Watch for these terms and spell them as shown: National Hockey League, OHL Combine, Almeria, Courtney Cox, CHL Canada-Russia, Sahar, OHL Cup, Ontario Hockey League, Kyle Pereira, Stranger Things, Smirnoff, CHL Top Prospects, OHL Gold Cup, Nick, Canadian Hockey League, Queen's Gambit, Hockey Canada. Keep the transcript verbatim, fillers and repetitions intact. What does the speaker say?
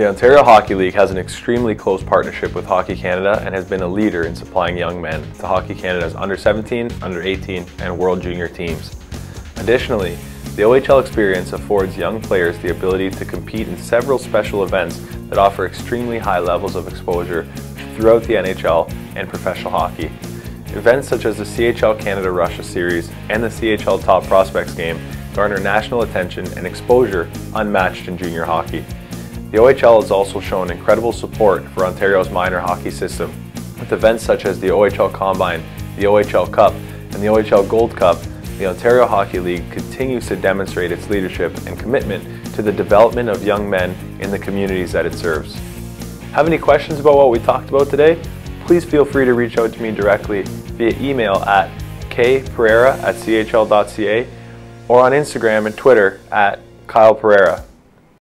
The Ontario Hockey League has an extremely close partnership with Hockey Canada and has been a leader in supplying young men to Hockey Canada's under seventeen, under eighteen and World Junior teams. Additionally, the O H L experience affords young players the ability to compete in several special events that offer extremely high levels of exposure throughout the N H L and professional hockey. Events such as the C H L Canada-Russia series and the C H L Top Prospects game garner national attention and exposure unmatched in junior hockey. The O H L has also shown incredible support for Ontario's minor hockey system, with events such as the O H L Combine, the O H L Cup, and the O H L Gold Cup. The Ontario Hockey League continues to demonstrate its leadership and commitment to the development of young men in the communities that it serves. Have any questions about what we talked about today? Please feel free to reach out to me directly via email at kpereira at c h l dot c a or on Instagram and Twitter at Kyle Pereira.